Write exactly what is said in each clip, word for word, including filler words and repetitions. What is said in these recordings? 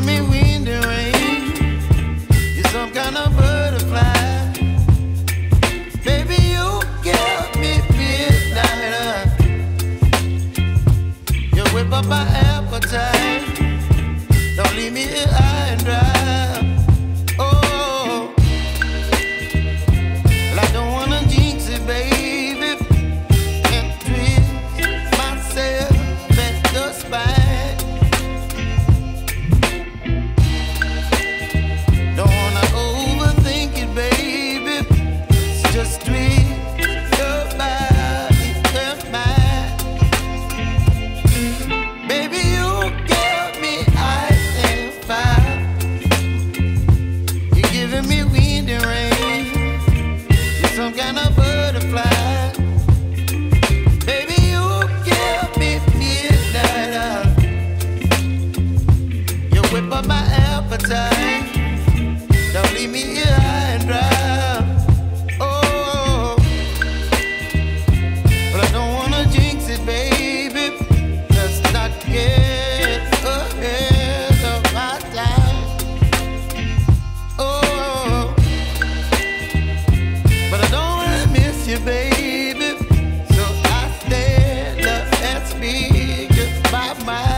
give me wind and rain. You're some kind of butterfly. Baby, you give me midnight. You whip up my appetite. Don't leave me here high and dry. Don't leave me here high and dry. Oh, but I don't wanna jinx it, baby. Let's not get ahead of my time. Oh, but I don't wanna miss you, baby. So I stand up and speak just my mind.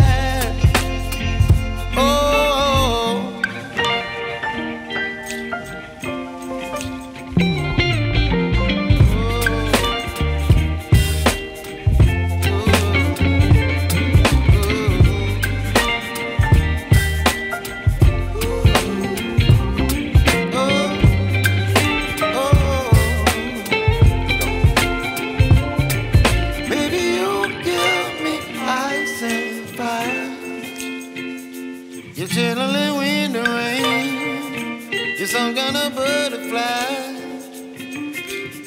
You're chilling when the rain. You're some kind of butterfly.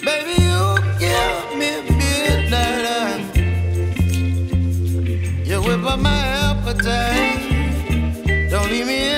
Baby, you give me midnight. You whip up my appetite. Don't leave me